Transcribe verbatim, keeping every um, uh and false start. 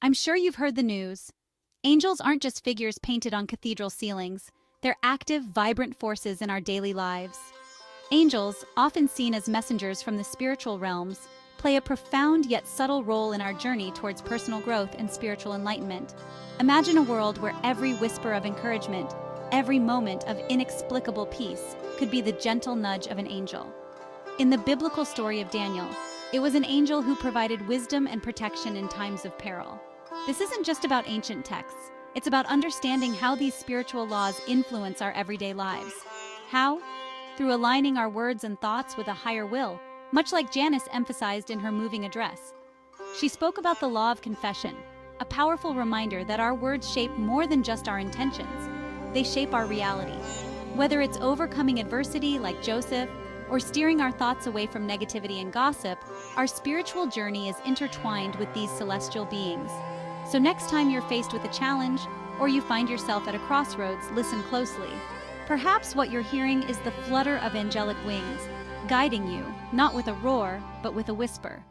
I'm sure you've heard the news. Angels aren't just figures painted on cathedral ceilings. They're active, vibrant forces in our daily lives. Angels, often seen as messengers from the spiritual realms, play a profound yet subtle role in our journey towards personal growth and spiritual enlightenment. Imagine a world where every whisper of encouragement, every moment of inexplicable peace, could be the gentle nudge of an angel. In the biblical story of Daniel, it was an angel who provided wisdom and protection in times of peril. This isn't just about ancient texts. It's about understanding how these spiritual laws influence our everyday lives. How? Through aligning our words and thoughts with a higher will, much like Janice emphasized in her moving address. She spoke about the law of confession, a powerful reminder that our words shape more than just our intentions. They shape our reality. Whether it's overcoming adversity like Joseph, or steering our thoughts away from negativity and gossip, our spiritual journey is intertwined with these celestial beings. So next time you're faced with a challenge, or you find yourself at a crossroads, listen closely. Perhaps what you're hearing is the flutter of angelic wings, guiding you, not with a roar, but with a whisper.